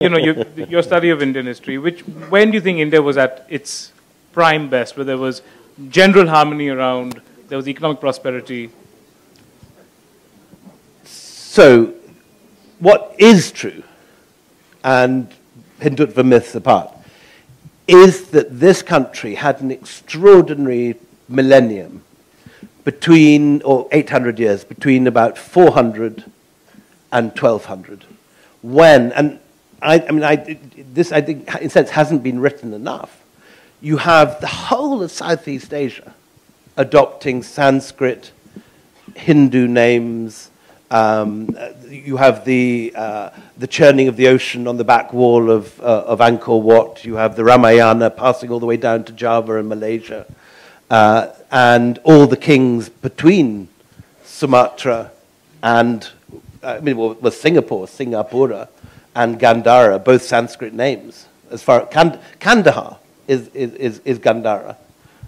you know, your study of Indian history, when do you think India was at its prime best, where there was general harmony around, there was economic prosperity? So, what is true, and Hindutva myths apart, is that this country had an extraordinary millennium between, or 800 years, between about 400 and 1200, when, and this, I think, in a sense, hasn't been written enough. You have the whole of Southeast Asia adopting Sanskrit, Hindu names. You have the churning of the ocean on the back wall of Angkor Wat. You have the Ramayana passing all the way down to Java and Malaysia. And all the kings between Sumatra and, well, Singapore, Singapura, and Gandhara, both Sanskrit names. As far as Kandahar is Gandhara,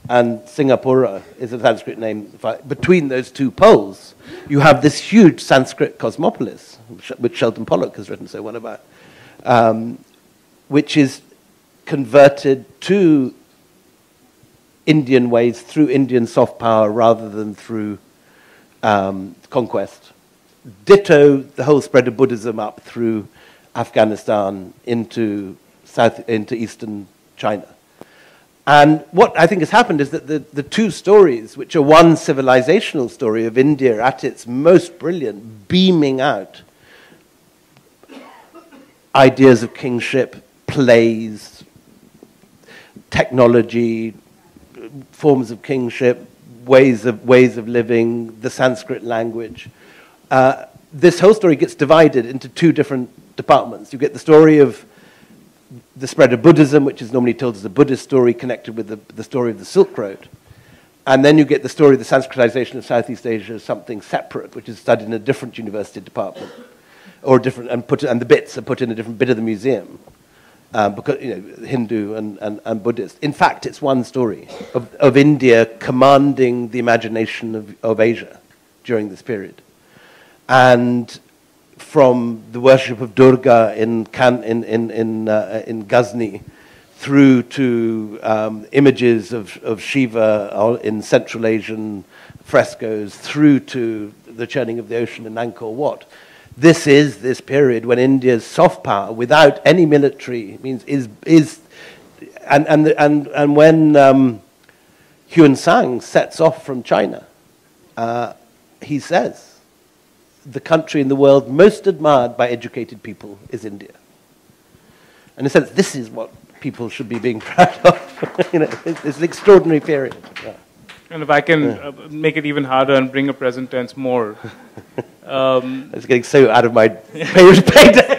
and Singapura is a Sanskrit name. Between those two poles, you have this huge Sanskrit cosmopolis, which Sheldon Pollock has written so well about, which is converted to Indian ways through Indian soft power rather than through conquest. Ditto the whole spread of Buddhism up through Afghanistan into eastern China. And what I think has happened is that the two stories, which are one civilizational story of India at its most brilliant, beaming out ideas of kingship, plays, technology, forms of kingship, ways of living, the Sanskrit language. This whole story gets divided into two different departments. You get the story of the spread of Buddhism, which is normally told as a Buddhist story connected with the story of the Silk Road. And then you get the story of the Sanskritization of Southeast Asia as something separate, which is studied in a different university department, or different, and the bits are put in a different bit of the museum. Because, you know, Hindu and Buddhist. In fact, it's one story of India commanding the imagination of Asia during this period. And from the worship of Durga in Ghazni through to images of Shiva in Central Asian frescoes, through to the churning of the ocean in Angkor Wat. This is this period when India's soft power, without any military means, and when Xuanzang sets off from China, he says, the country in the world most admired by educated people is India. And in a sense, this is what people should be being proud of. You know, it's an extraordinary period. Yeah. And if I can make it even harder and bring a present tense more. It's getting so out of my payday.